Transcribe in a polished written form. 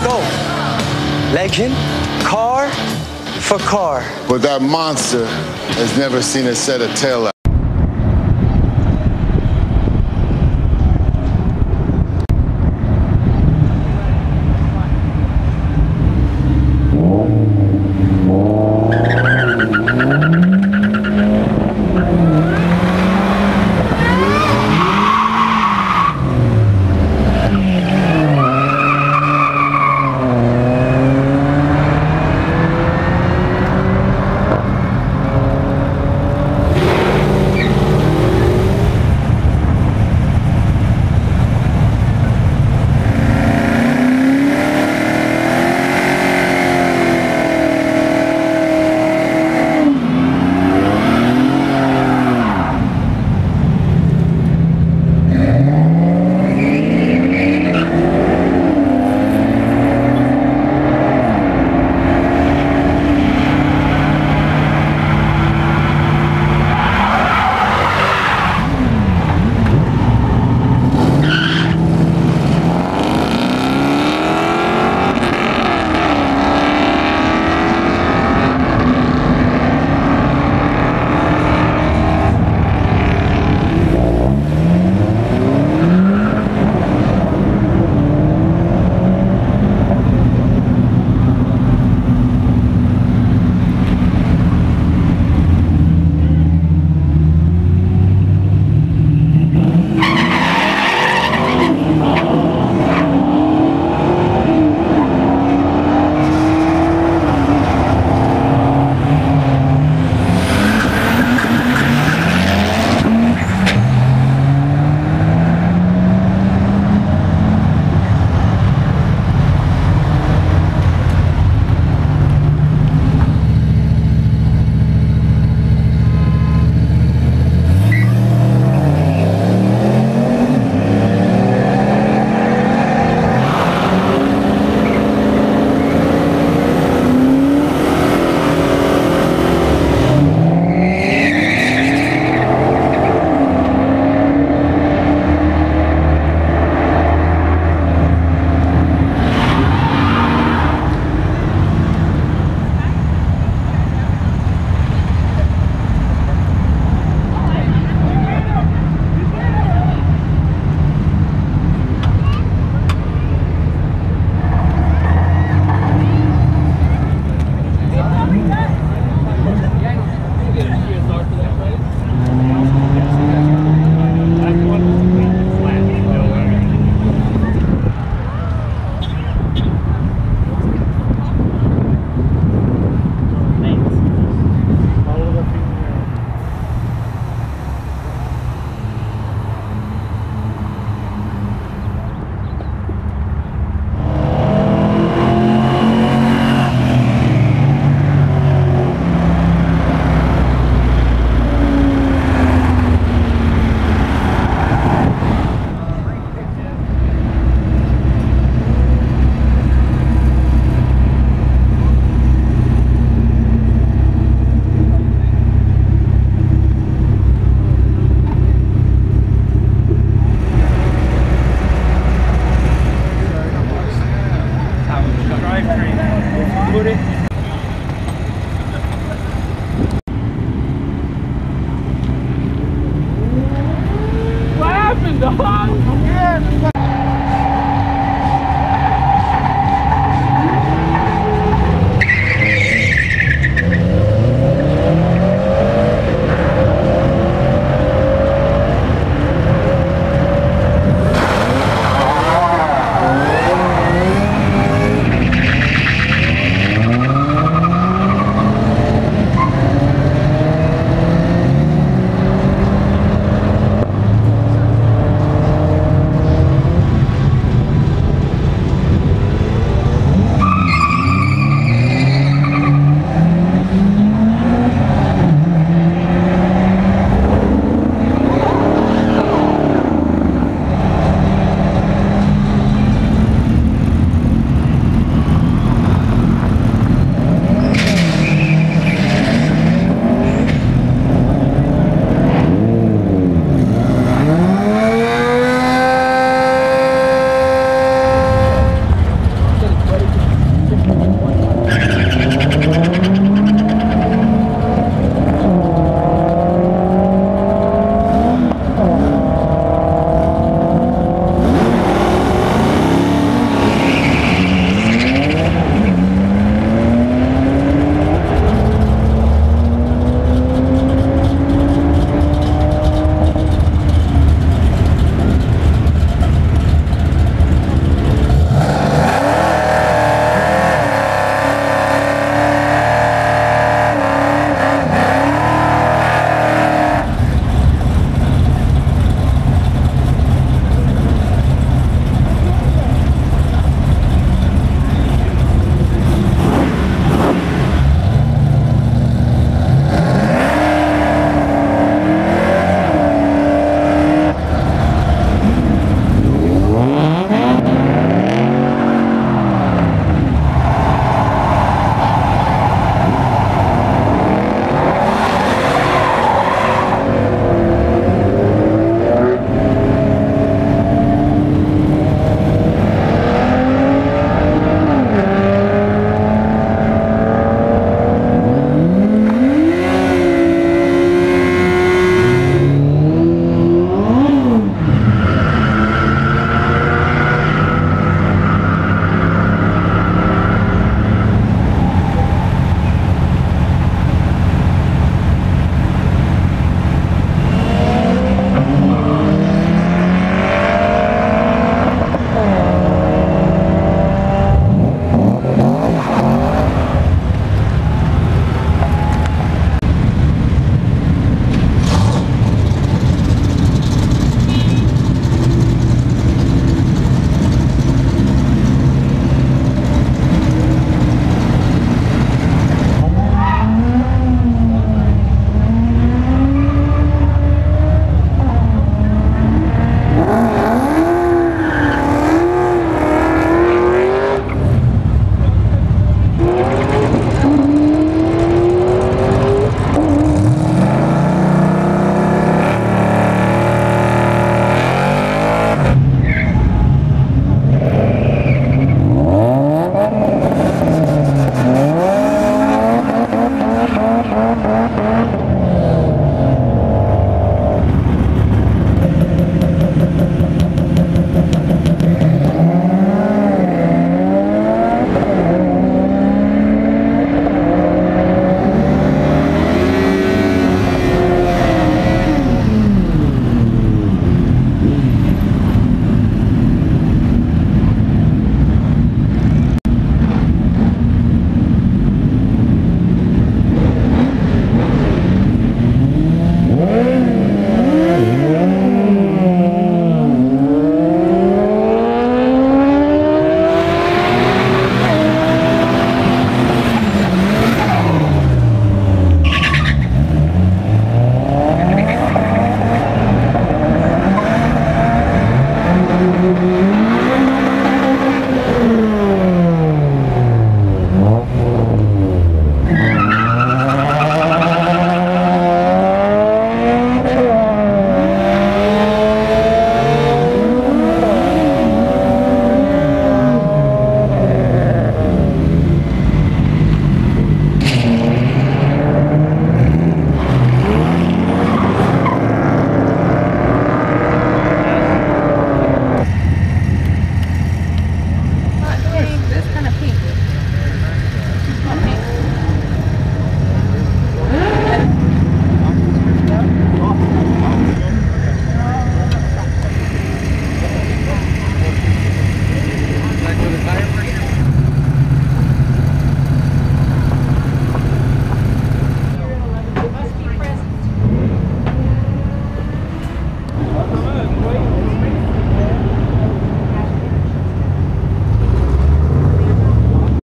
Let's go. Legend, car for car. But that monster has never seen a set of tail lights.